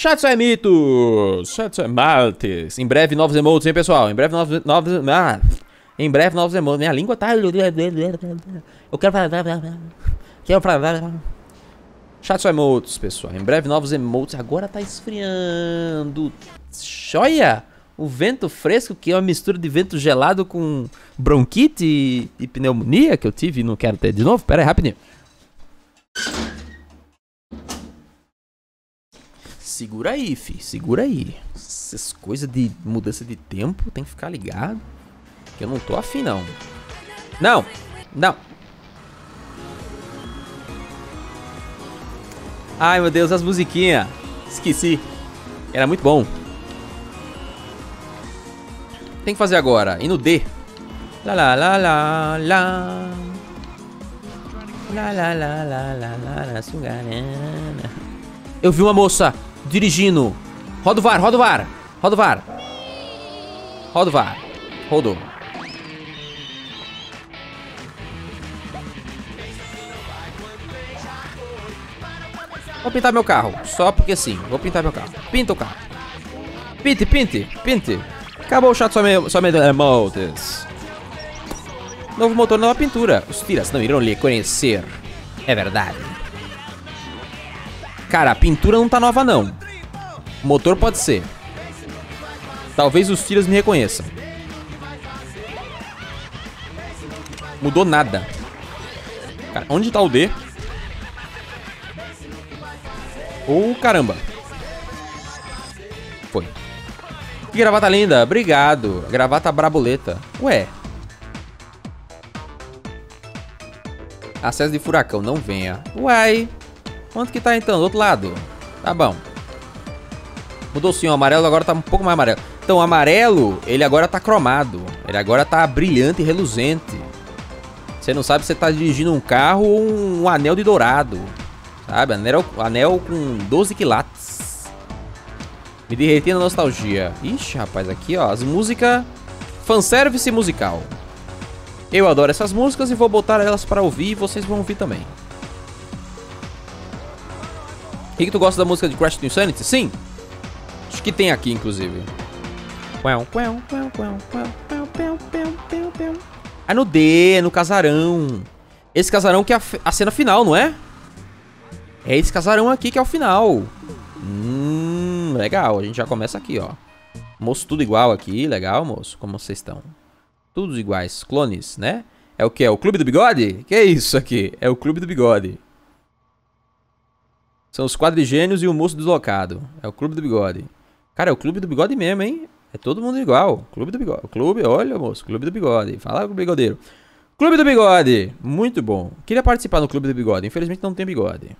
Chatsu é mito, chatsu é maltes. Em breve novos emotes, hein, pessoal? Em breve novos emotes. Minha língua tá... Eu quero falar... Chatsu emotes, pessoal. Em breve novos emotes. Agora tá esfriando. Olha! O vento fresco, que é uma mistura de vento gelado com bronquite e pneumonia que eu tive e não quero ter de novo. Pera aí, rapidinho. Segura aí, fi, segura aí. Essas coisas de mudança de tempo, tem que ficar ligado. Que eu não tô afim, não. Não, não. Ai, meu Deus, as musiquinhas. Esqueci. Era muito bom. Tem que fazer agora, e no D. Lá, lá, lá, lá, lá. Lá, lá, lá, lá, lá, lá, sugarana. Eu vi uma moça dirigindo. Roda o VAR, roda o VAR, roda o VAR. Roda o VAR. Rodou. Vou pintar meu carro, só porque sim. Vou pintar meu carro. Pinta o carro. Pinte, pinte, pinte. Acabou o chato somente emotes. Novo motor, nova pintura. Os tiras não irão lhe conhecer. É verdade. Cara, a pintura não tá nova, não. O motor pode ser. Talvez os tiras me reconheçam. Mudou nada. Cara, onde tá o D? Oh, caramba. Foi. Que gravata linda, obrigado. Gravata braboleta. Ué. Acesso de furacão, não venha. Uai. Quanto que tá então? Do outro lado. Tá bom. Mudou sim, o amarelo agora tá um pouco mais amarelo. Então o amarelo, ele agora tá cromado. Ele agora tá brilhante e reluzente. Você não sabe se você tá dirigindo um carro ou um anel de dourado. Sabe? Anel com 12 quilates. Me derretei na nostalgia. Ixi, rapaz, aqui, ó, as músicas... Fanservice musical. Eu adoro essas músicas e vou botar elas pra ouvir e vocês vão ouvir também. E que tu gosta da música de Crash to Insanity? Sim! Acho que tem aqui, inclusive. Ah, no D, no casarão. Esse casarão que é a cena final, não é? É esse casarão aqui que é o final. Legal, a gente já começa aqui, ó. Moço, tudo igual aqui, legal, moço. Como vocês estão? Todos iguais, clones, né? É o que? É o Clube do Bigode? Que é isso aqui? É o Clube do Bigode. São os quadrigênios e o moço deslocado. É o Clube do Bigode. Cara, é o Clube do Bigode mesmo, hein? É todo mundo igual. Clube do Bigode. Clube, olha, moço. Clube do Bigode. Fala com o bigodeiro. Clube do Bigode! Muito bom. Queria participar no Clube do Bigode. Infelizmente não tem bigode.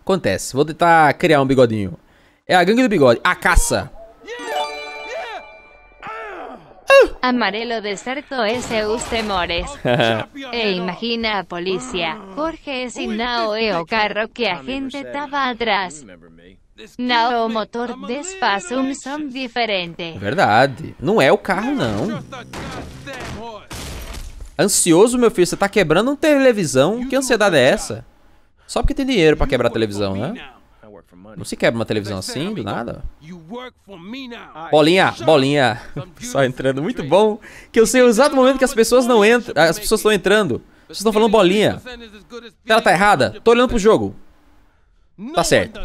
Acontece, vou tentar criar um bigodinho. É a gangue do bigode, a caça. Amarelo deserto es seus temores. E imagina a polícia. Jorge es não é o carro que a gente tava atrás. Não, o motor desfaz som diferente. Verdade, não é o carro não. Ansioso, meu filho, você tá quebrando uma televisão. Que ansiedade é essa? Só porque tem dinheiro pra quebrar a televisão, né? Não se quebra uma televisão assim, do nada. Bolinha, bolinha. Só entrando, muito bom. Que eu sei o exato momento que as pessoas não entram. As pessoas estão entrando. Vocês estão falando bolinha. Ela tá errada? Tô olhando pro jogo. Tá certo.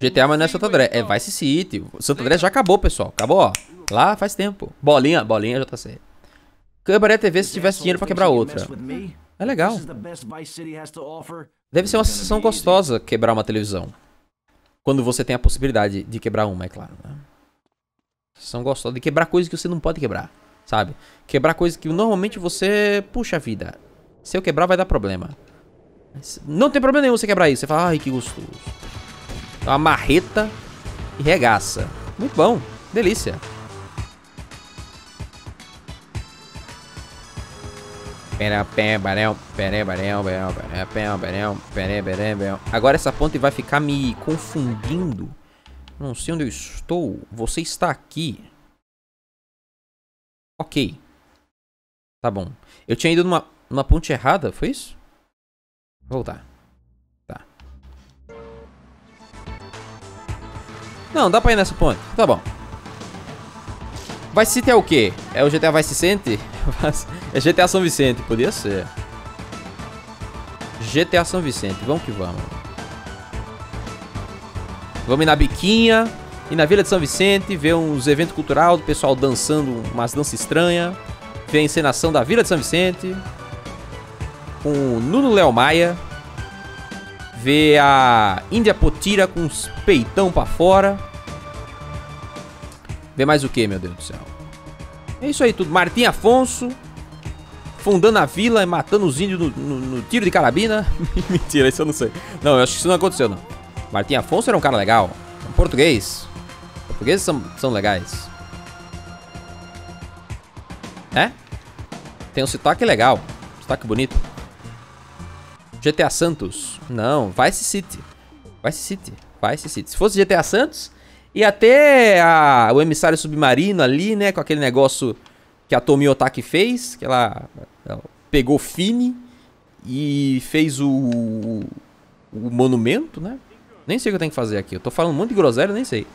GTA, mas não é Santo André. É Vice City. Santo André já acabou, pessoal. Acabou, ó. Lá faz tempo. Bolinha, bolinha já tá certo. Quebraria a TV se tivesse dinheiro pra quebrar outra. É legal. Deve ser uma sensação gostosa quebrar uma televisão. Quando você tem a possibilidade de quebrar uma, é claro. Né? Sensação gostosa de quebrar coisas que você não pode quebrar, sabe? Quebrar coisas que normalmente você... Puxa vida, se eu quebrar vai dar problema. Não tem problema nenhum você quebrar isso. Você fala, ai que gostoso. Dá uma marreta e regaça. Muito bom, delícia. Agora essa ponte vai ficar me confundindo. Não sei onde eu estou. Você está aqui. Ok. Tá bom. Eu tinha ido numa ponte errada, foi isso? Voltar. Tá. Não, dá pra ir nessa ponte. Tá bom. Vice City é o quê? É o GTA Vice City? É GTA São Vicente, podia ser. GTA São Vicente, vamos que vamos. Vamos ir na Biquinha e na Vila de São Vicente, ver uns eventos culturais, do pessoal dançando umas danças estranhas. Ver a encenação da Vila de São Vicente. Com o Nuno Léo Maia. Ver a Índia Potira com os peitão pra fora. Ver mais o que, meu Deus do céu? É isso aí tudo. Martim Afonso fundando a vila e matando os índios no tiro de carabina. Mentira, isso eu não sei. Não, eu acho que isso não aconteceu, não. Martim Afonso era um cara legal. Português. Portugueses são legais. É? Tem um sotaque legal. Sotaque bonito. GTA Santos. Não, Vice City. Vice City. Vice City. Se fosse GTA Santos... E até o emissário submarino ali, né? Com aquele negócio que a Tomi Otaki fez. Que ela pegou Fini e fez o monumento, né? Nem sei o que eu tenho que fazer aqui. Eu tô falando um monte de groselha, nem sei.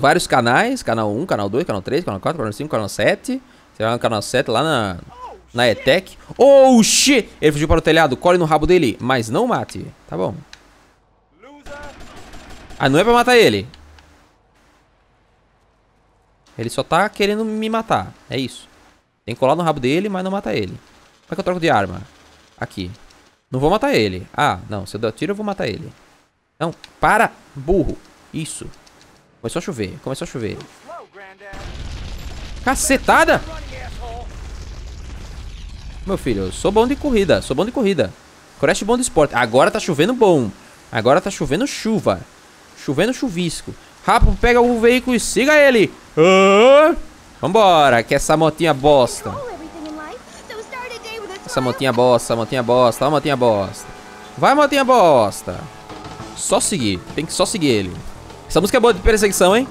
Vários canais. Canal 1, canal 2, canal 3, canal 4, canal 5, canal 7. Sei lá, no canal 7 lá na ETEC. Oh, shit! Ele fugiu para o telhado. Cole no rabo dele, mas não mate. Tá bom. Ah, não é pra matar ele. Ele só tá querendo me matar. É isso. Tem que colar no rabo dele, mas não matar ele. Como é que eu troco de arma? Aqui. Não vou matar ele. Ah, não. Se eu der tiro, eu vou matar ele. Não. Para, burro. Isso. Começou a chover. Começou a chover. Cacetada! Meu filho, eu sou bom de corrida. Sou bom de corrida. Crash bom de esporte. Agora tá chovendo bom. Agora tá chovendo chuva. Chovendo chuvisco. Rápido, pega o veículo e siga ele. Vambora, que essa motinha bosta. Essa motinha bosta, motinha bosta, motinha bosta. Vai, motinha bosta. Só seguir, tem que só seguir ele. Essa música é boa de perseguição, hein?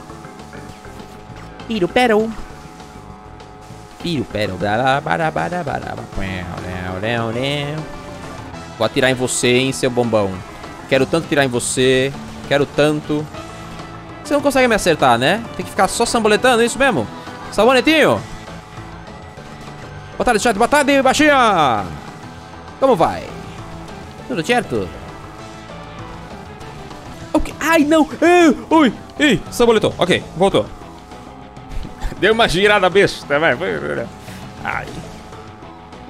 Piruperou. Piruperou. Vou atirar em você, hein, seu bombão. Quero tanto tirar em você. Quero tanto. Você não consegue me acertar, né? Tem que ficar só samboletando, é isso mesmo? Sabonetinho. Boa tarde, chat. Boa tarde, baixinha. Como vai? Tudo certo? Okay. Ai, não. Ui. Ih, samboletou. Ok, voltou. Deu uma girada besta, vai. Ai.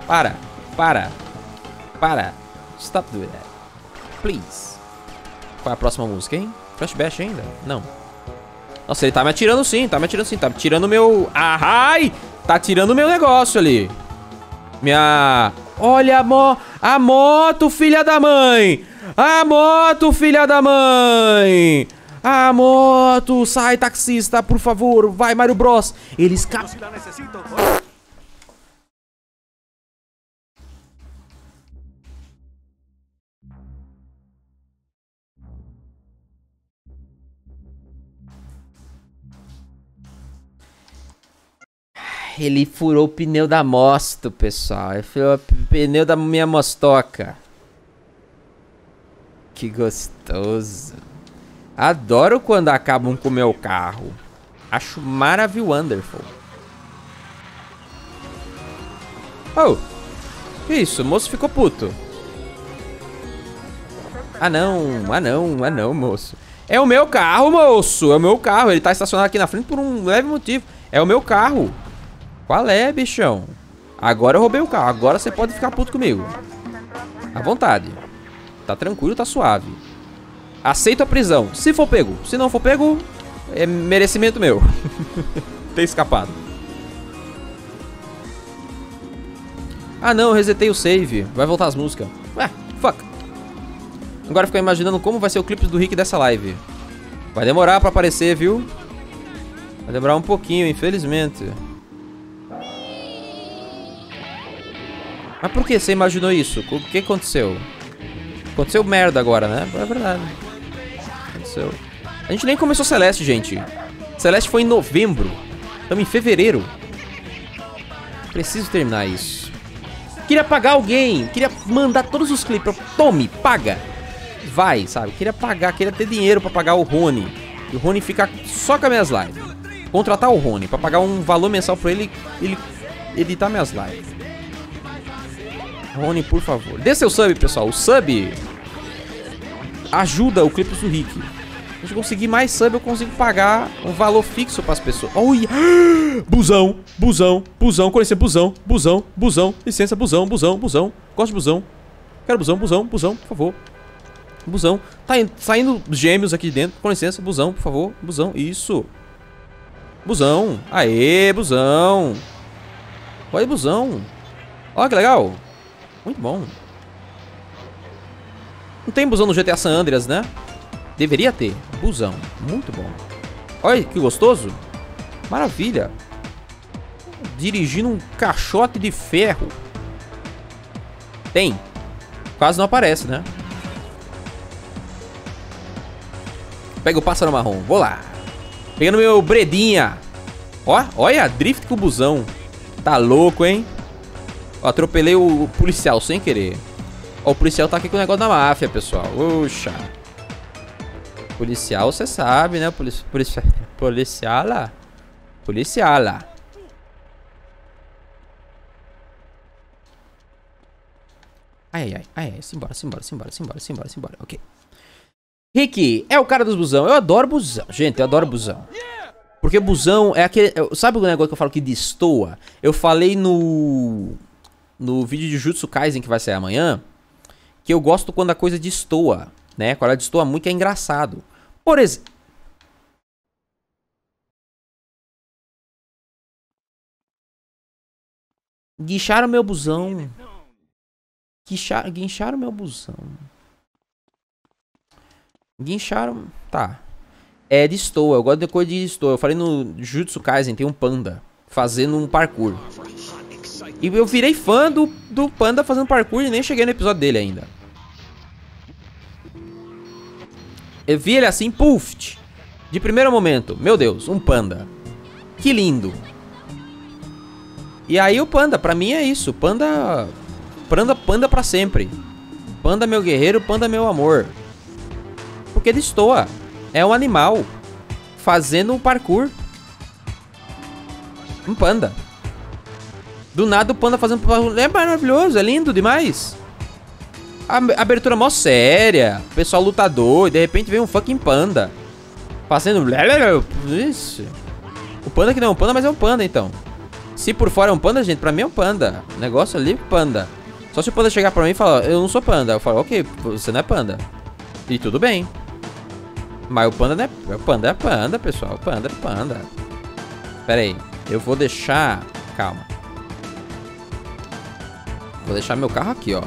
Para. Para. Para. Stop doing that. Please. Qual é a próxima música, hein? Flashback ainda? Não. Nossa, ele tá me atirando sim, tá me atirando sim. Tá me tirando meu... Ai! Tá tirando o meu negócio ali. Minha... Olha a moto, filha da mãe! A moto, filha da mãe! A moto! Sai, taxista, por favor! Vai, Mario Bros! Ele escapa... Ele furou o pneu da moto, pessoal. Ele furou o pneu da minha mostoca. Que gostoso. Adoro quando acabam com o meu carro. Acho maravilhoso, wonderful. Oh. Que isso, o moço ficou puto. Ah não, ah não, ah não, moço. É o meu carro, moço. É o meu carro. Ele tá estacionado aqui na frente por um leve motivo. É o meu carro. Qual é, bichão? Agora eu roubei o carro. Agora você pode ficar puto comigo. À vontade. Tá tranquilo, tá suave. Aceito a prisão. Se for pego. Se não for pego, é merecimento meu. Ter escapado. Ah, não. Eu resetei o save. Vai voltar as músicas. Ué, fuck. Agora fica imaginando como vai ser o clipe do Rick dessa live. Vai demorar pra aparecer, viu? Vai demorar um pouquinho, infelizmente. Mas por que você imaginou isso? O que aconteceu? Aconteceu merda agora, né? É verdade. Aconteceu. A gente nem começou Celeste, gente. Celeste foi em novembro. Estamos em fevereiro. Preciso terminar isso. Queria pagar alguém, queria mandar todos os clipes. Tome, paga. Vai, sabe? Queria pagar, queria ter dinheiro pra pagar o Rony. E o Rony ficar só com as minhas lives. Contratar o Rony pra pagar um valor mensal pra ele, editar minhas lives. Rony, por favor. Dê seu sub, pessoal. O sub ajuda o Clipes do Rick. Se eu conseguir mais sub, eu consigo pagar um valor fixo pras pessoas. Olha! Busão, busão, busão. Conhecer busão, busão, busão. Licença, busão, busão, busão. Gosto de busão. Quero busão, busão, busão, por favor. Busão. Tá saindo gêmeos aqui de dentro. Com licença, busão, por favor. Busão, isso. Busão. Aê, busão. Olha, busão. Olha que legal. Muito bom. Não tem busão no GTA San Andreas, né? Deveria ter. Busão. Muito bom. Olha que gostoso. Maravilha. Dirigindo um caixote de ferro. Tem. Quase não aparece, né? Pega o pássaro marrom. Vou lá. Pegando meu bredinha. Ó, olha a drift com o busão. Tá louco, hein? Ó, atropelei o policial sem querer. Ó, o policial tá aqui com o negócio da máfia, pessoal. Oxa. Policial, você sabe, né? Policial lá. Ai, ai, ai, ai. Simbora, simbora, simbora, simbora, simbora, simbora. Ok. Rick é o cara dos busão. Eu adoro busão. Gente, eu adoro busão. Porque busão é aquele... Sabe o negócio que eu falo que destoa? Eu falei no vídeo de Jujutsu Kaisen que vai sair amanhã, que eu gosto quando a coisa destoa. Né, quando ela destoa muito, é engraçado. Por exemplo, guincharam meu busão. Guincharam meu busão. Guincharam. Tá. É, destoa. Eu gosto de coisa de destoa. Eu falei no Jujutsu Kaisen, tem um panda fazendo um parkour. E eu virei fã do panda fazendo parkour e nem cheguei no episódio dele ainda. Eu vi ele assim, puff, de primeiro momento. Meu Deus, um panda. Que lindo. E aí o panda, pra mim é isso. Panda, panda, panda pra sempre. Panda meu guerreiro, panda meu amor. Porque destoa. É um animal fazendo um parkour. Um panda. Do nada o panda fazendo parkour. É maravilhoso, é lindo demais. A abertura mó séria, pessoal lutador, e de repente vem um fucking panda fazendo... Isso. O panda que não é um panda, mas é um panda, então. Se por fora é um panda, gente, pra mim é um panda. O negócio ali é panda. Só se o panda chegar pra mim e falar, eu não sou panda. Eu falo, ok, você não é panda. E tudo bem. Mas o panda não é... O panda, pessoal. O panda é panda. Pera aí, eu vou deixar... Calma. Vou deixar meu carro aqui, ó.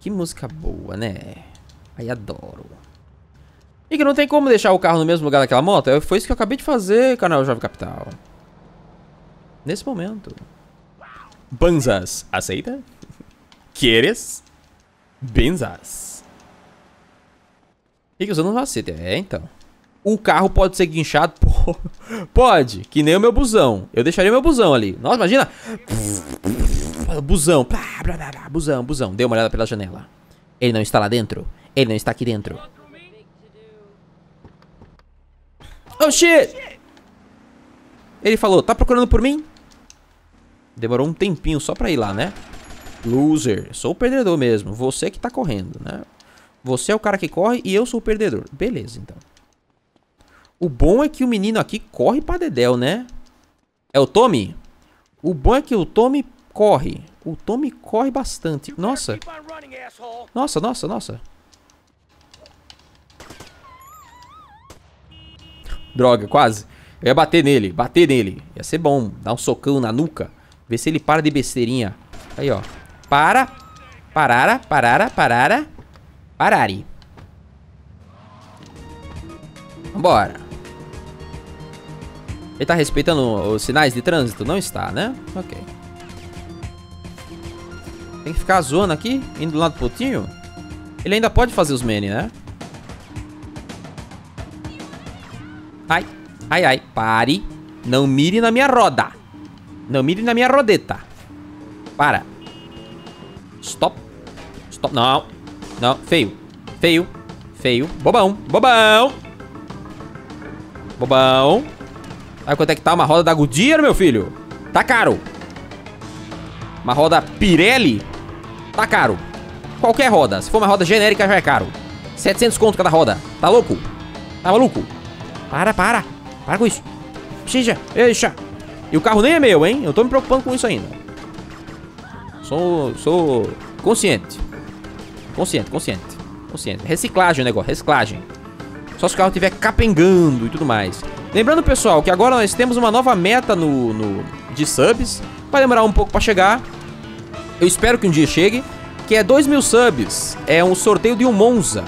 Que música boa, né? Aí adoro. E que não tem como deixar o carro no mesmo lugar daquela moto? Foi isso que eu acabei de fazer, canal Jovem Capital. Nesse momento. Banzas, aceita? Queres? Benzas. E que você não aceita? É, então. O carro pode ser guinchado? Pode, que nem o meu busão. Eu deixaria meu busão ali. Nossa, imagina. Busão. Busão, busão. Dei uma olhada pela janela. Ele não está lá dentro. Ele não está aqui dentro. Oh, shit! Ele falou, tá procurando por mim? Demorou um tempinho só pra ir lá, né? Loser. Sou o perdedor mesmo. Você que tá correndo, né? Você é o cara que corre e eu sou o perdedor. Beleza, então. O bom é que o menino aqui corre pra dedéu, né? É o Tommy? O bom é que o Tommy corre. O Tommy corre bastante. Nossa. Nossa, nossa, nossa. Droga, quase. Eu ia bater nele, Ia ser bom. Dar um socão na nuca. Ver se ele para de besteirinha. Aí, ó. Para. Parara, parara, parara. Parari. Vambora. Ele tá respeitando os sinais de trânsito? Não está, né? Ok. Tem que ficar zoando aqui, indo do lado do pontinho. Ele ainda pode fazer os menes, né? Ai, ai, ai, pare. Não mire na minha roda. Não mire na minha rodeta. Para. Stop. Stop, não. Não, feio. Feio, feio. Bobão, bobão. Bobão. Sabe quanto é que tá uma roda da Goodyear, meu filho? Tá caro. Uma roda Pirelli? Tá caro. Qualquer roda. Se for uma roda genérica, já é caro. 700 conto cada roda. Tá louco? Tá maluco? Para, para. Para com isso. Xija, eixa. E o carro nem é meu, hein? Eu tô me preocupando com isso ainda. Sou consciente. Consciente, consciente. Consciente. Reciclagem o negócio, reciclagem. Só se o carro estiver capengando e tudo mais. Lembrando, pessoal, que agora nós temos uma nova meta de subs. Vai demorar um pouco pra chegar. Eu espero que um dia chegue. Que é 2.000 subs. É um sorteio de um Monza.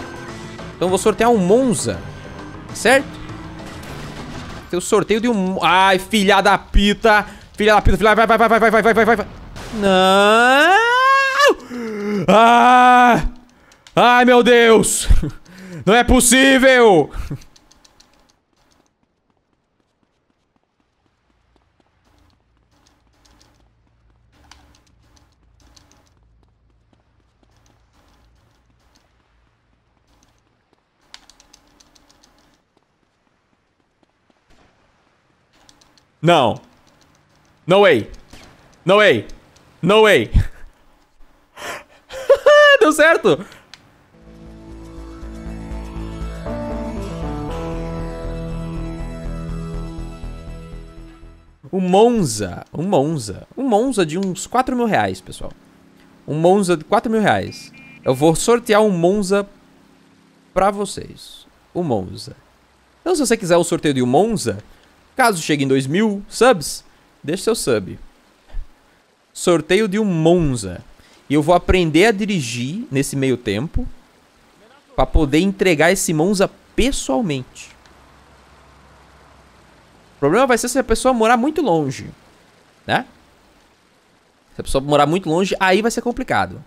Então eu vou sortear um Monza. Certo? Tem o sorteio de um... Ai, filha da pita. Filha da pita, filha... Vai, vai, vai, vai, vai, vai, vai, vai. Não! Ah! Ai, meu Deus! Não é possível! Não. No way. No way. No way. Deu certo. O Monza. Um Monza. Um Monza de uns 4 mil reais, pessoal. Um Monza de 4 mil reais. Eu vou sortear um Monza pra vocês. O Monza. Então, se você quiser o sorteio de um Monza... Caso chegue em 2.000 subs, deixe seu sub. Sorteio de um Monza. E eu vou aprender a dirigir nesse meio tempo pra poder entregar esse Monza pessoalmente. O problema vai ser se a pessoa morar muito longe, né? Se a pessoa morar muito longe, aí vai ser complicado.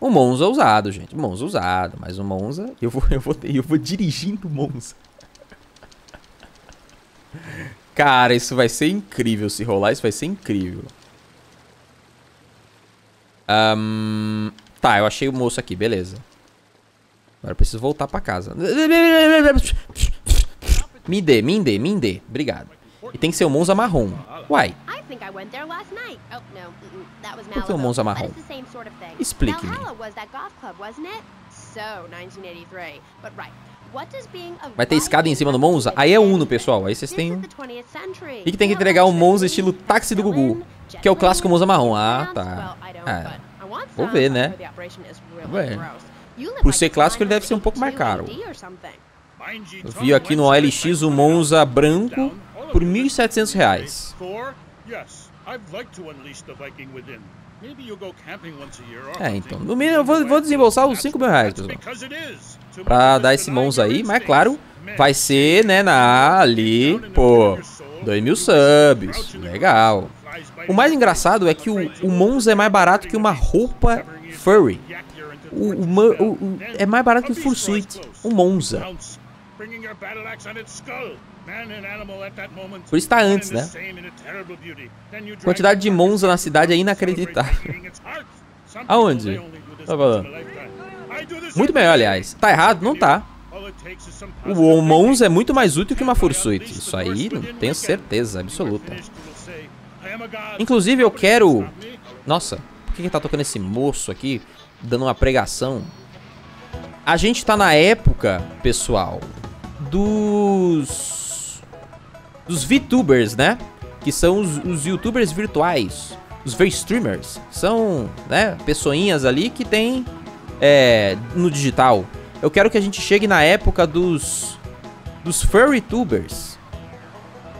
Um Monza usado, gente. Um Monza usado, mas um Monza... Eu vou dirigindo o Monza. Cara, isso vai ser incrível. Se rolar, isso vai ser incrível. Tá, eu achei o moço aqui, beleza. Agora eu preciso voltar pra casa. Me dê, me dê, me dê. Obrigado. E tem que ser o Monza marrom. Uai. Por que o Monza marrom? Explique-me. Vai ter escada em cima do Monza? Aí é Uno, pessoal. Aí vocês têm... E que tem que entregar um Monza estilo táxi do Gugu, que é o clássico Monza marrom. Ah, tá. Ah, vou ver, né? Vou ver. Por ser clássico, ele deve ser um pouco mais caro. Eu vi aqui no OLX o Monza branco por R$1.700. É, então. No mínimo, eu vou desembolsar os R$5.000, pessoal, pra dar esse Monza aí. Mas, claro, vai ser, né, ali, pô, 2.000 subs. Legal. O mais engraçado é que o Monza é mais barato que uma roupa furry. É mais barato que o Fursuit. O Monza. Por isso tá antes, né? A quantidade de Monza na cidade é inacreditável. Aonde? Tá falando. Muito melhor, aliás. Tá errado? Não tá. O Monza é muito mais útil que uma Fursuit. Isso aí, não tenho certeza absoluta. Inclusive, eu quero... Nossa, por que tá tocando esse moço aqui? Dando uma pregação. A gente tá na época, pessoal, dos VTubers, né? Que são os YouTubers virtuais. Os V-Streamers. São, né, pessoinhas ali que tem no digital. Eu quero que a gente chegue na época dos Furrytubers.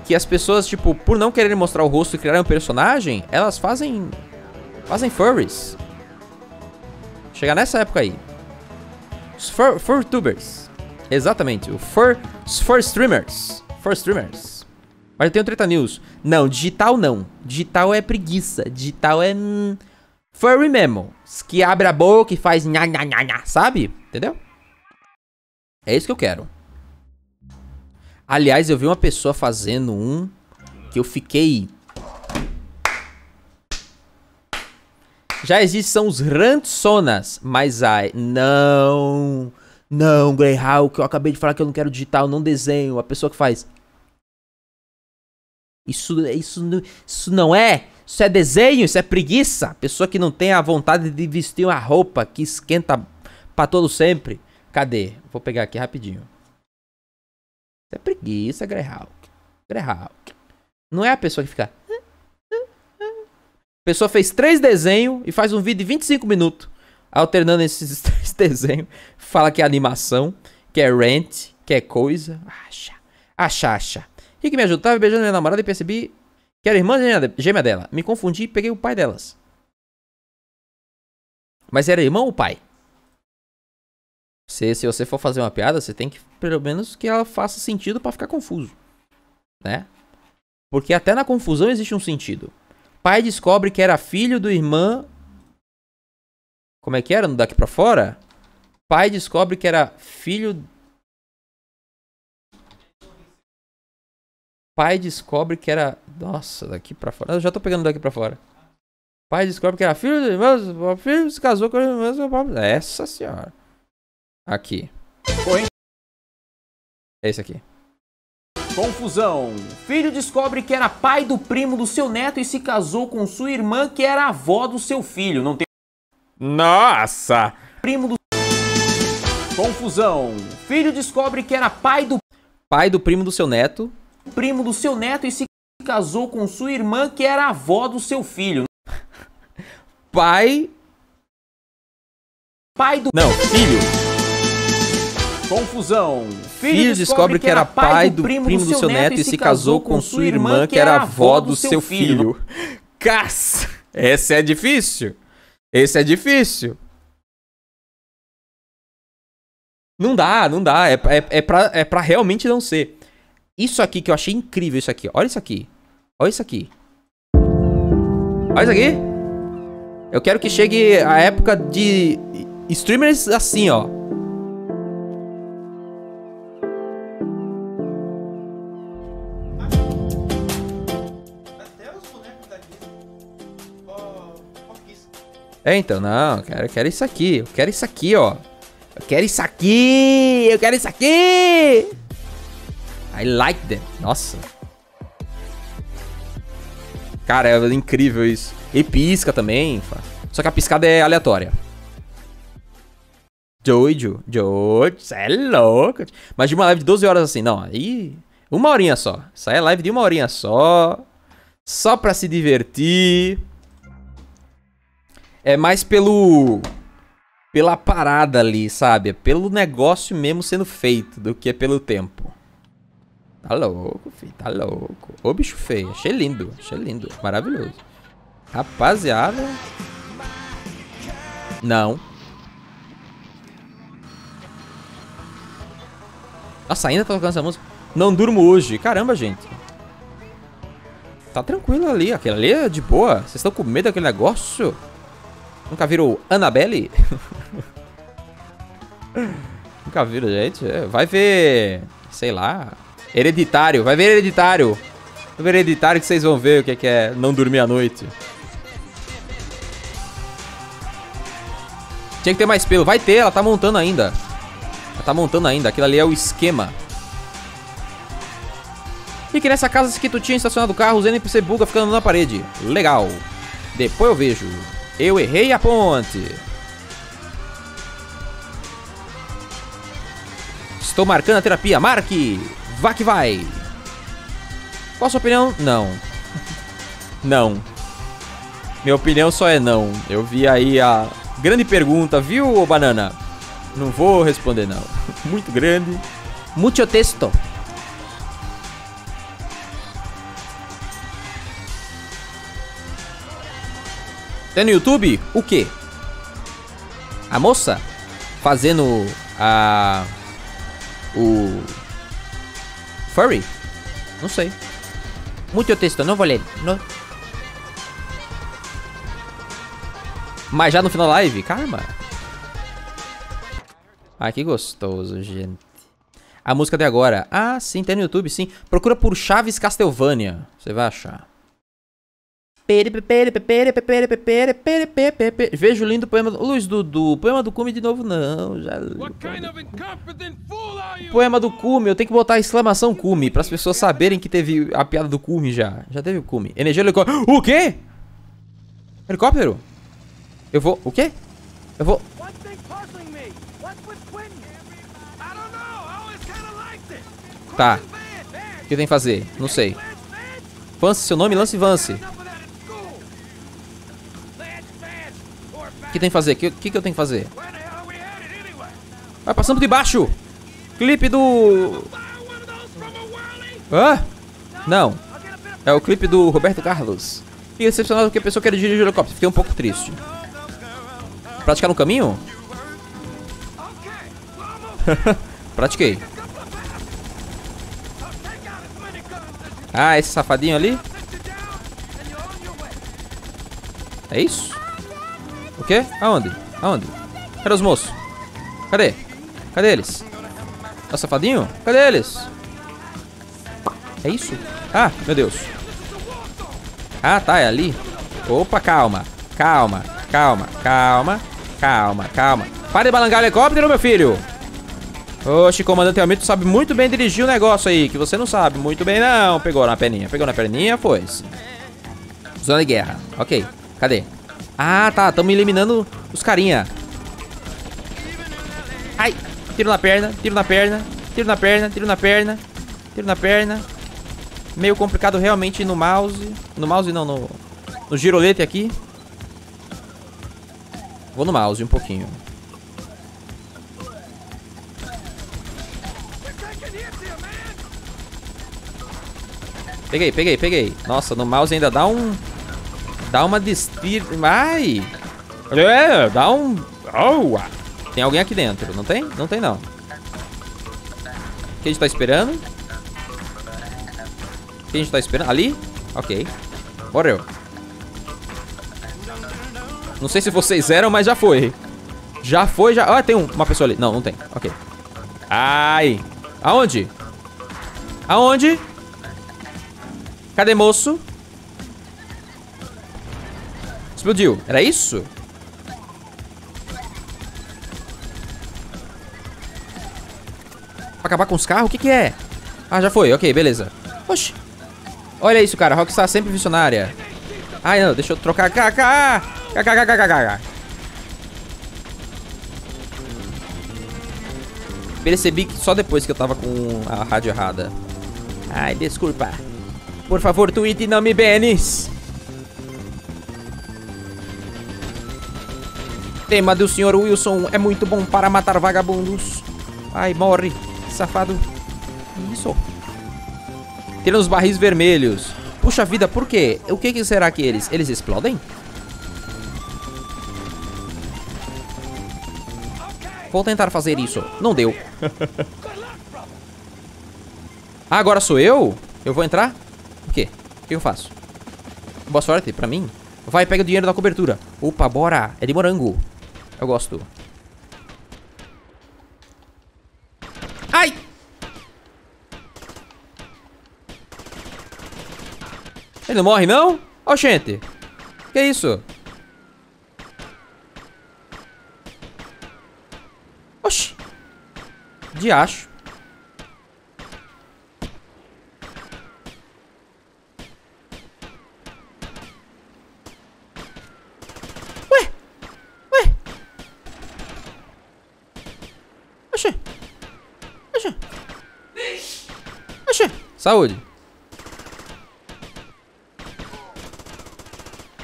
Que as pessoas, tipo, por não quererem mostrar o rosto e criarem um personagem, elas fazem furries. Chegar nessa época aí. Os Furtubers. Exatamente. Os Furstreamers. Furstreamers. Mas eu tenho Treta News. Não, digital não. Digital é preguiça. Digital é... furry mesmo. Que abre a boca e faz... Nha, nha, nha, nha, sabe? Entendeu? É isso que eu quero. Aliás, eu vi uma pessoa fazendo um que eu fiquei... Já existem são os Rantsonas, mas ai, não... Não, Greyhawk, eu acabei de falar que eu não quero digitar, eu não desenho. A pessoa que faz... Isso não é... Isso é desenho, isso é preguiça. A pessoa que não tem a vontade de vestir uma roupa que esquenta pra todo sempre. Cadê? Vou pegar aqui rapidinho. Isso é preguiça, Greyhawk. Greyhawk. Não é a pessoa que fica... A pessoa fez 3 desenhos e faz um vídeo de 25 minutos. Alternando esses 3 desenhos. Fala que é animação, que é rant, que é coisa. Acha. Rick me ajudou, tava beijando minha namorada e percebi que era irmã gêmea dela. Me confundi e peguei o pai delas. Mas era irmão ou pai? Se você for fazer uma piada, você tem que, pelo menos, que ela faça sentido pra ficar confuso. Né? Porque até na confusão existe um sentido. Pai descobre que era filho do irmão... Como é que era? No Daqui Pra Fora? Pai descobre que era filho... Pai descobre que era... Nossa, Daqui Pra Fora... Eu já tô pegando Daqui Pra Fora. Pai descobre que era filho do irmão... O filho se casou com o irmão... Essa senhora. Aqui. Oi? É esse aqui. Confusão. Filho descobre que era pai do primo do seu neto e se casou com sua irmã, que era avó do seu filho. Não tem... Nossa! Primo do... Confusão. Filho descobre que era pai do... Pai do primo do seu neto. Primo do seu neto e se casou com sua irmã, que era avó do seu filho. Pai do... Não, filho. Confusão. Filho descobre que era pai do primo do seu neto e se casou com sua irmã, que era avó do seu filho. Caça! Esse é difícil. Esse é difícil. Não dá. É pra realmente não ser. Isso aqui que eu achei incrível, isso aqui. Olha isso aqui. Olha isso aqui. Olha isso aqui. Eu quero que chegue a época de streamers assim, ó. É, então, não, cara, eu quero isso aqui. Eu quero isso aqui, ó. Eu quero isso aqui! I like them. Nossa. Cara, é incrível isso. E pisca também. Só que a piscada é aleatória. Jojo, isso é louco. Mas de uma live de 12 horas assim, não. Aí, uma horinha só. Isso aí é live de uma horinha só. Só pra se divertir. É mais pela parada ali, sabe? É pelo negócio mesmo sendo feito do que é pelo tempo. Tá louco, filho. Tá louco. Ô, bicho feio. Achei lindo. Achei lindo. Maravilhoso. Rapaziada. Não. Nossa, ainda tá tocando essa música. Não durmo hoje. Caramba, gente. Tá tranquilo ali. Aquilo ali é de boa. Vocês estão com medo daquele negócio? Nunca viram Annabelle? Nunca viram, gente? Vai ver... Sei lá... Hereditário. Vai ver Hereditário. Vai ver Hereditário que vocês vão ver o que é não dormir à noite. Tinha que ter mais pelo. Vai ter, ela tá montando ainda. Aquilo ali é o esquema. E que nessa casa que tu tinha estacionado o carro, os NPC buga ficando na parede. Legal. Depois eu vejo... Eu errei a ponte. Estou marcando a terapia. Marque. Vá que vai. Qual a sua opinião? Não. Não. Minha opinião só é não. Eu vi aí a grande pergunta, viu, ô banana? Não vou responder, não. Muito grande. Muito texto. Tem no YouTube? O quê? A moça fazendo a... O... Furry? Não sei. Muito texto, não vou ler. Não. Mas já no final da live? Caramba. Ai, que gostoso, gente. a música de agora. Ah, sim, tem no YouTube, sim. Procura por Chaves Castlevania. Você vai achar. Vejo o lindo poema do... Luiz Dudu, poema do Cume de novo, não. Já li poema do Cume, eu tenho que botar a exclamação Cume, para as pessoas saberem que teve a piada do Cume já. Já teve o Cume. Energia helicóptero. O quê? Helicóptero? Eu vou... O quê? Eu vou... Tá. O que eu tenho que fazer? Não sei. Vance, seu nome? Lance Vance. O que tem que fazer? O que eu tenho que fazer? Vai passando por debaixo! Clipe do... Hã? Não. É o clipe do Roberto Carlos. Fiquei decepcionado porque a pessoa quer dirigir o helicóptero. Fiquei um pouco triste. Praticar no caminho? Pratiquei. Ah, esse safadinho ali? É isso? O quê? Aonde? Aonde? Cadê os moços? Cadê? Cadê eles? Tá safadinho? Cadê eles? É isso? Ah, meu Deus. Ah, tá, é ali. Opa, calma. Calma, calma, calma, calma, calma. Para de balançar o helicóptero, meu filho. Oxe, comandante Almito sabe muito bem dirigir o negócio aí, que você não sabe muito bem, não. Pegou na perninha, foi. Zona de guerra. Ok, cadê? Ah, tá, estamos eliminando os carinha. Ai, tiro na perna, tiro na perna, tiro na perna, tiro na perna, tiro na perna. Meio complicado realmente no mouse. No mouse não, no girolete aqui. Vou no mouse um pouquinho. Peguei, peguei, peguei. Nossa, no mouse ainda dá um... Dá uma destir... Ai! É, dá um... Oh. Tem alguém aqui dentro, não tem? Não tem, não. O que a gente tá esperando? O que a gente tá esperando? Ali? Ok. Morreu. Não sei se vocês eram, mas já foi. Já foi, já... Ah, tem uma pessoa ali. Não, não tem. Ok. Ai! Aonde? Aonde? Cadê moço? Explodiu. Era isso? Pra acabar com os carros? O que que é? Ah, já foi. Ok, beleza. Oxi. Olha isso, cara. Rockstar sempre visionária. Ai, não. Deixa eu trocar. KKKKKKKKKK. Percebi que só depois que eu tava com a rádio errada. Ai, desculpa. Por favor, tweet não me benes. Tema do senhor Wilson é muito bom para matar vagabundos. Ai, morre, safado. Isso. Tira os barris vermelhos. Puxa vida, por quê? O que que será que eles... Eles explodem? Vou tentar fazer isso. Não deu. Ah, agora sou eu? Eu vou entrar? O quê? O que eu faço? Boa sorte pra mim. Vai, pega o dinheiro da cobertura. Opa, bora. É de morango. Eu gosto. Ai! Ele não morre, não? Ó, gente. Que isso? Oxi. Diacho. Saúde.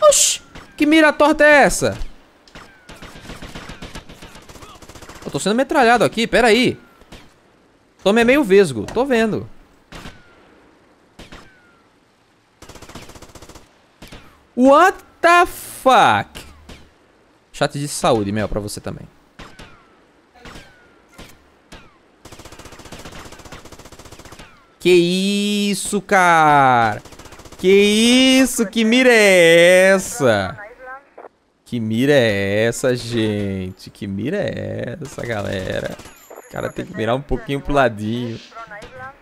Oxi, que mira torta é essa? Eu tô sendo metralhado aqui, peraí. Tomei meio vesgo, tô vendo. What the fuck? Chat de saúde, meu, pra você também. Que isso, cara? Que isso? Que mira é essa? Que mira é essa, gente? Que mira é essa, galera? Cara, tem que virar um pouquinho pro ladinho.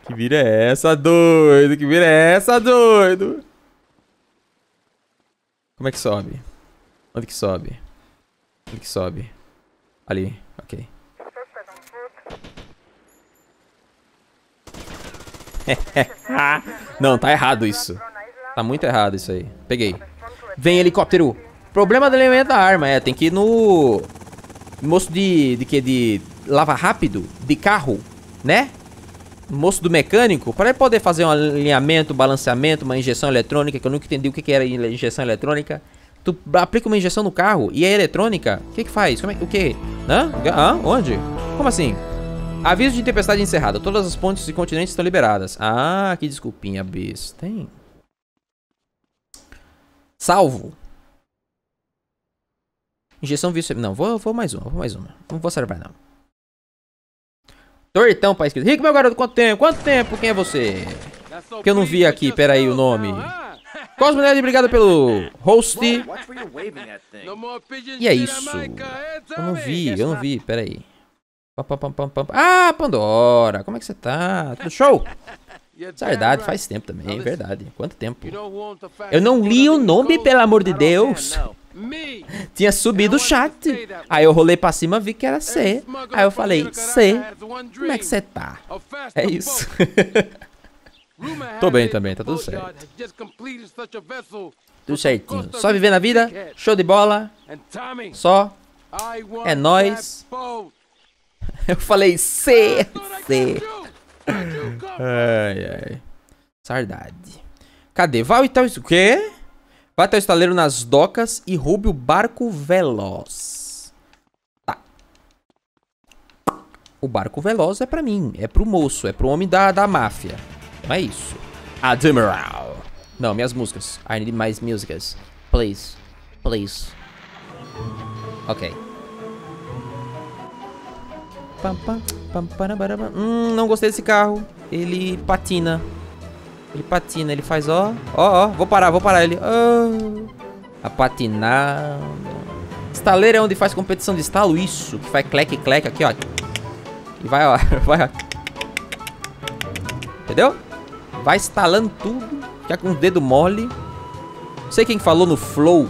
Que vira é essa, doido? Que vira é essa, doido? Como é que sobe? Onde que sobe? Onde que sobe? Ali, ok. Não, tá errado isso. Tá muito errado isso aí. Peguei. Vem, helicóptero. Problema do elemento da arma, é, tem que ir no... Moço de quê? De lava rápido? De carro, né? Moço do mecânico. Para ele poder fazer um alinhamento, balanceamento, uma injeção eletrônica, que eu nunca entendi o que era injeção eletrônica. Tu aplica uma injeção no carro e é eletrônica. O que que faz? Como é? O que? Hã? Hã? Onde? Como assim? Aviso de tempestade encerrado. Todas as pontes e continentes estão liberadas. Ah, que desculpinha, besta. Tem. Salvo. Injeção vício. Não, vou mais uma, Não vou salvar, não. Tortão pra esquerda. Rick, meu garoto, quanto tempo? Quem é você? Que eu não vi aqui, pera aí o nome. Cosmo Nerd, obrigado pelo host. E é isso. Eu não vi, pera aí. Ah, Pandora, como é que você tá? Tudo show? Saudade, faz tempo também, é verdade. Quanto tempo? Eu não li o nome, pelo amor de Deus. Tinha subido o chat. Aí eu rolei pra cima, vi que era C. Aí eu falei, C, como é que você tá? É isso. Tô bem também, tá tudo certo. Tudo certinho. Só vivendo a vida, show de bola. Só. É nóis. Eu falei C. Ai, ai. Saudade. Cadê? Vai então isso. O quê? Vai até o estaleiro nas docas e roube o barco veloz. Tá. O barco veloz é pra mim. É pro moço. É pro homem da máfia. Então é isso. Admiral. Não, minhas músicas. I need mais músicas. Please. Please. Ok. Não gostei desse carro. Ele patina. Ele faz ó. Ó, ó, vou parar ele. Oh, a patinar. Estaleiro é onde faz competição de estalo. Isso, que faz cleque, cleque aqui, ó. E vai, ó, vai, ó. Entendeu? Vai estalando tudo. Fica com o dedo mole. Não sei quem falou no Flow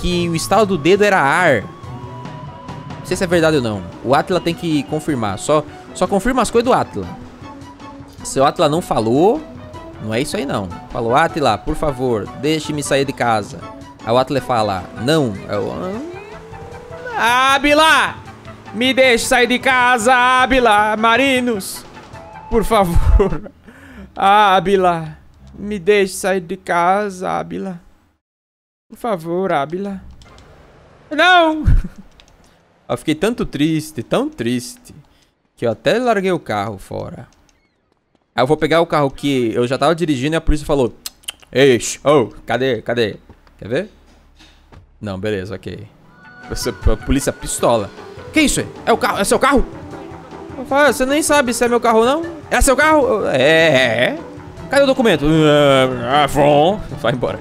que o estalo do dedo era ar. Não sei se é verdade ou não. O Atila tem que confirmar. Só confirma as coisas do Atila. Se o Atila não falou, não é isso aí não. Falou, Atila, por favor, deixe-me sair de casa. Aí o Atila fala, não. Atila, me deixe sair de casa, Atila, Marinos. Por favor, Atila, me deixe sair de casa, Atila. Por favor, Atila. Não! Eu fiquei tão triste, que eu até larguei o carro fora. Aí eu vou pegar o carro que eu já tava dirigindo e a polícia falou: ei, oh, cadê? Quer ver? Não, beleza, ok. A polícia pistola. Que isso? É o carro? É seu carro? Eu falo, você nem sabe se é meu carro ou não? É seu carro? É. Cadê o documento? Vai embora.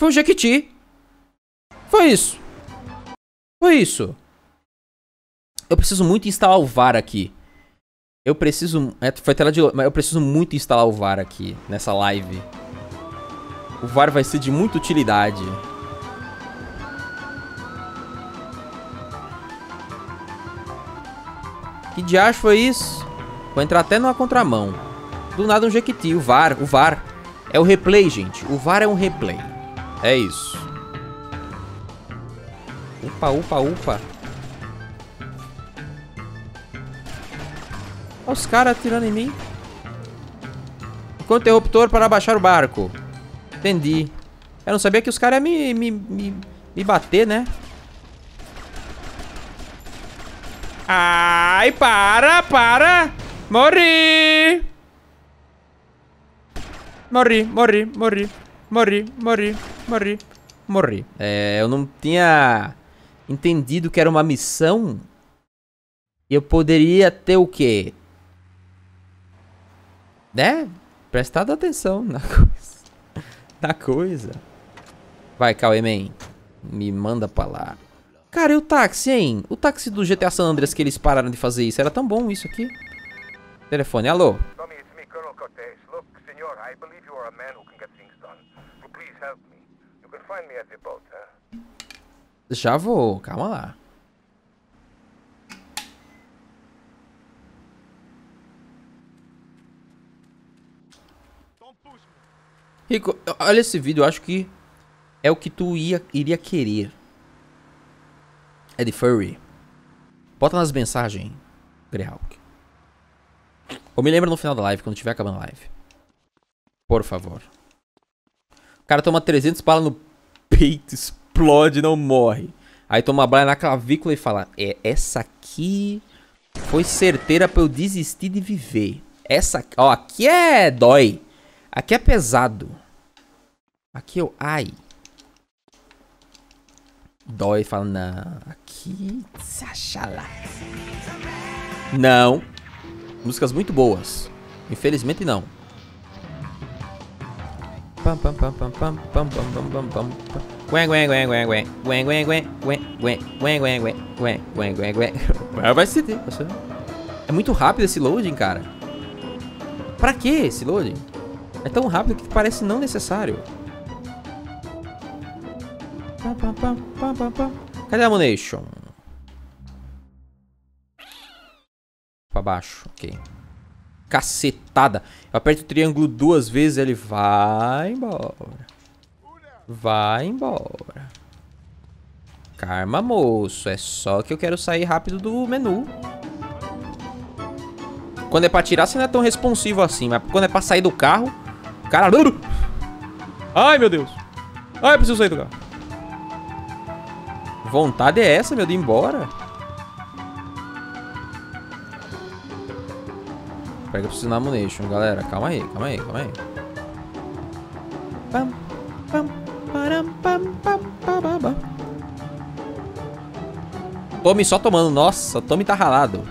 Foi o Jequiti. Foi isso. Eu preciso muito instalar o VAR aqui. Foi tela de... Mas eu preciso muito instalar o VAR aqui, nessa live. O VAR vai ser de muita utilidade. Que diacho foi isso? Vou entrar até numa contramão. Do nada um Jequiti. O VAR. É o replay, gente. O VAR é um replay. É isso. Upa. Olha os caras atirando em mim. Enquanto interruptor para abaixar o barco. Entendi. Eu não sabia que os caras iam me bater, né? Ai, para. Morri. É, eu não tinha entendido que era uma missão. Eu poderia ter o quê? Né? Prestado atenção na coisa. da coisa. Vai, Cauê Man, me manda pra lá. Cara, e o táxi, hein? O táxi do GTA San Andreas que eles pararam de fazer isso. Era tão bom isso aqui. Telefone, alô? Tommy, it's me, Colonel Cortez. Look, senhor, I believe you are a man who can get things done. Please help me. You can find me at the boat, huh? Já vou, calma lá. Rico, olha esse vídeo, eu acho que é o que tu iria querer. É de furry. Bota nas mensagens, Greyhawk. Ou me lembra no final da live, quando tiver acabando a live. Por favor. O cara toma 300 balas no peito, explode, não morre. Aí toma bala na clavícula e fala: é, essa aqui foi certeira pra eu desistir de viver. Essa, ó, aqui é dói. Aqui é pesado. Aqui eu... ai. Dói, fala, não. Aqui... xalá. Não. Músicas muito boas. Infelizmente não. É muito rápido esse loading, cara. Pra que esse loading? É tão rápido que parece não necessário. Cadê a Monation? Pra baixo, ok. Cacetada. Eu aperto o triângulo duas vezes e ele vai embora. Vai embora. Karma, moço. É só que eu quero sair rápido do menu. Quando é pra tirar, você não é tão responsivo assim. Mas quando é pra sair do carro... cara, ai, meu Deus. Ai, eu preciso sair do carro. Vontade é essa, meu, de ir embora. Pega, eu preciso na ammunition, galera. Calma aí, calma aí, calma aí. Tommy só tomando. Nossa, Tommy tá ralado.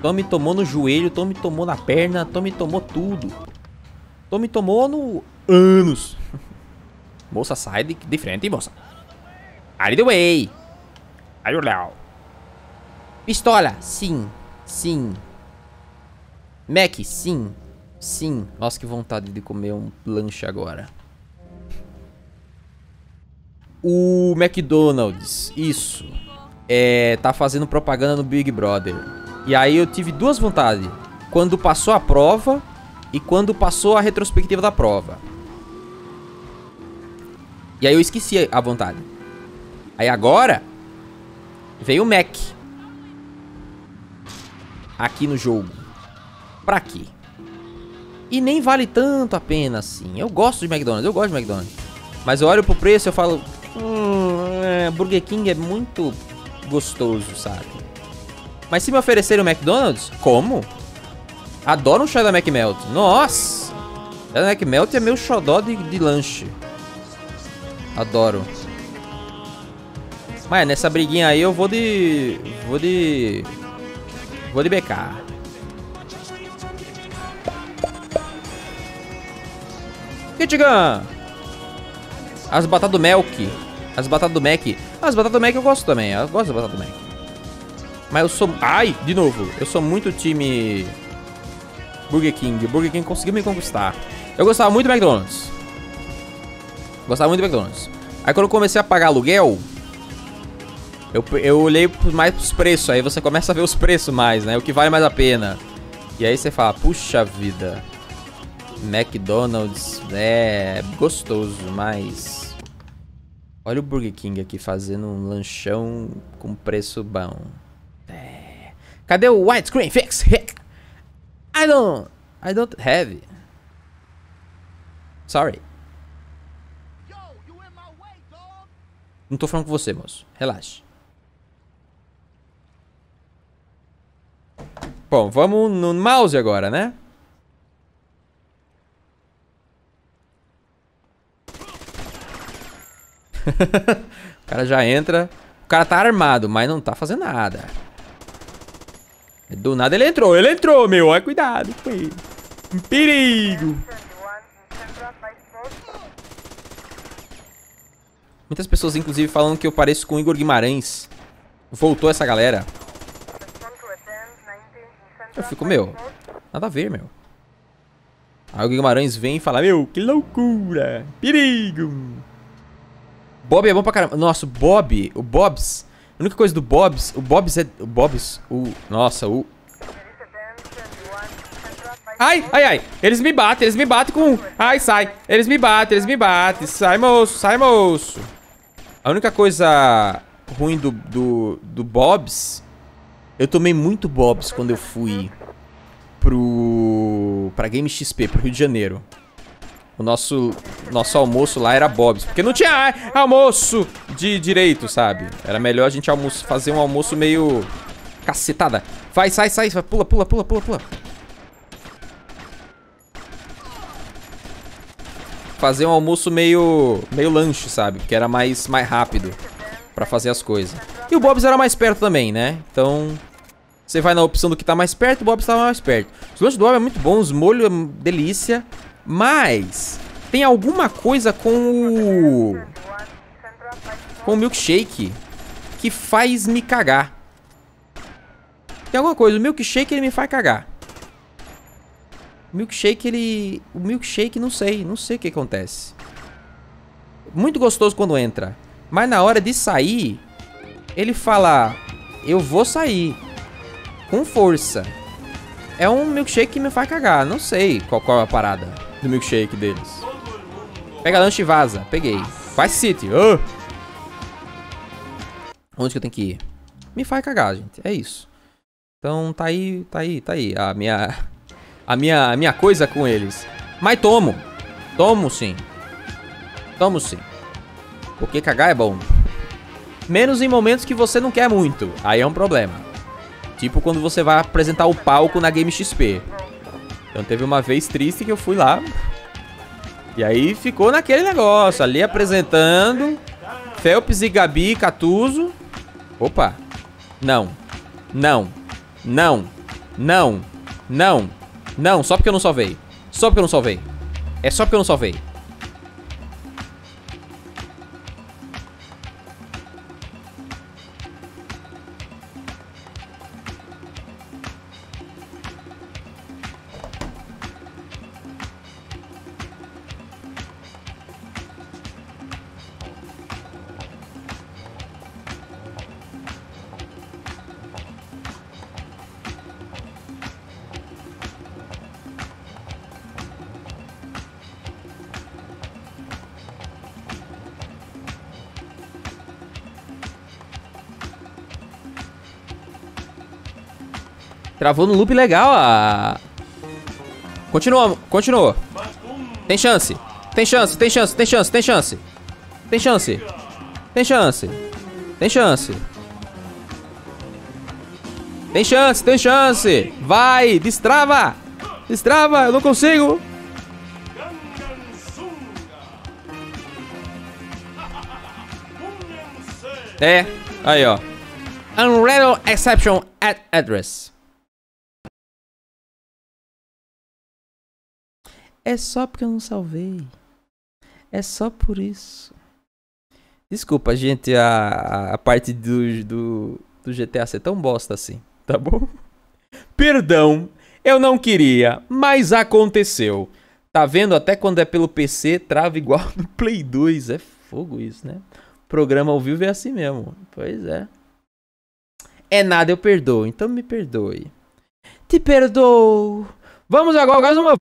Tommy tomou no joelho, Tommy tomou na perna, Tommy tomou tudo. Tommy tomou no... ânus. Moça, sai de frente, moça. Out of the way. Out of the way. Pistola, sim. Sim. Mac, sim. Sim. Nossa, que vontade de comer um lanche agora. O McDonald's, isso. É, tá fazendo propaganda no Big Brother. E aí eu tive duas vontades. Quando passou a prova... e quando passou a retrospectiva da prova. E aí eu esqueci a vontade. Aí agora veio o Mac aqui no jogo. Pra quê? E nem vale tanto a pena assim. Eu gosto de McDonald's, eu gosto de McDonald's. Mas eu olho pro preço e eu falo... Burger King é muito gostoso, sabe? Mas se me oferecerem o McDonald's, como? Adoro um chá da McMelt. Nossa! A McMelt é meu xodó de lanche. Adoro. Mas nessa briguinha aí eu vou de... vou de BK. Kitigan! As batatas do Melk. As batatas do Mac. As batatas do Mac eu gosto também. Eu gosto das batatas do Mac. Mas eu sou... ai! De novo. Eu sou muito time... Burger King. Burger King conseguiu me conquistar. Eu gostava muito do McDonald's. Gostava muito do McDonald's. Aí quando eu comecei a pagar aluguel, eu olhei mais pros preços. Aí você começa a ver os preços mais, né? O que vale mais a pena. E aí você fala, puxa vida. McDonald's é gostoso, mas... olha o Burger King aqui fazendo um lanchão com preço bom. É. Cadê o widescreen fix? I don't have it. Sorry. Não tô falando com você, moço. Relaxa. Bom, vamos no mouse agora, né? O cara já entra. O cara tá armado, mas não tá fazendo nada. Do nada ele entrou, meu. Ai, cuidado com ele. Perigo. Muitas pessoas, inclusive, falando que eu pareço com o Igor Guimarães. Voltou essa galera. Eu fico, meu, nada a ver, meu. Aí o Guimarães vem e fala, meu, que loucura, perigo. Bob é bom pra caramba. Nossa, o Bob, o Bobs. A única coisa do Bobs, o Bobs é... O Bobs, o... Nossa, o... Ai, ai, ai. Eles me batem com... Ai, sai. Eles me batem. Sai, moço, sai, moço. A única coisa ruim do Bobs... Eu tomei muito Bobs quando eu fui pra Game XP, pro Rio de Janeiro. O nosso almoço lá era Bob's. Porque não tinha almoço de direito, sabe? Era melhor a gente fazer um almoço meio cacetada. Vai, sai, sai. Pula, pula, pula, pula, pula. Fazer um almoço meio lanche, sabe? Porque era mais rápido pra fazer as coisas. E o Bob's era mais perto também, né? Então... Você vai na opção do que tá mais perto, o Bob's tá mais perto. Os lanches do Bob é muito bom, os molhos é delícia... Mas tem alguma coisa com o milkshake que faz me cagar. Tem alguma coisa, o milkshake ele me faz cagar. O milkshake não sei o que acontece. Muito gostoso quando entra, mas na hora de sair ele fala, eu vou sair com força. É um milkshake que me faz cagar, não sei qual é a parada do milkshake deles. Pega lanche e vaza. Peguei. Vice City. Oh. Onde que eu tenho que ir? Me faz cagar, gente. É isso. Então tá aí, tá aí, tá aí. A minha coisa com eles. Mas tomo. Tomo sim. Tomo sim. Porque cagar é bom. Menos em momentos que você não quer muito. Aí é um problema. Tipo quando você vai apresentar o palco na Game XP. Então teve uma vez triste que eu fui lá. E aí ficou naquele negócio. Ali apresentando Phelps e Gabi, Catuso. Opa. Não. Não. Não. Não. Não. Não. Só porque eu não salvei. Só porque eu não salvei. É só porque eu não salvei. Travou no loop legal, Continuou. Tem chance. Tem chance, tem chance, tem chance, tem chance. Tem chance. Tem chance. Tem chance. Tem chance, tem chance. Vai, destrava. Destrava, eu não consigo. É, aí ó. Unreal exception at address. É só porque eu não salvei. É só por isso. Desculpa, gente, a parte do GTA ser tão bosta assim, tá bom? Perdão, eu não queria, mas aconteceu. Tá vendo? Até quando é pelo PC, trava igual no Play 2. É fogo isso, né? Programa ao vivo é assim mesmo. Pois é. É nada, eu perdoo. Então me perdoe. Te perdoo. Vamos agora, mais uma...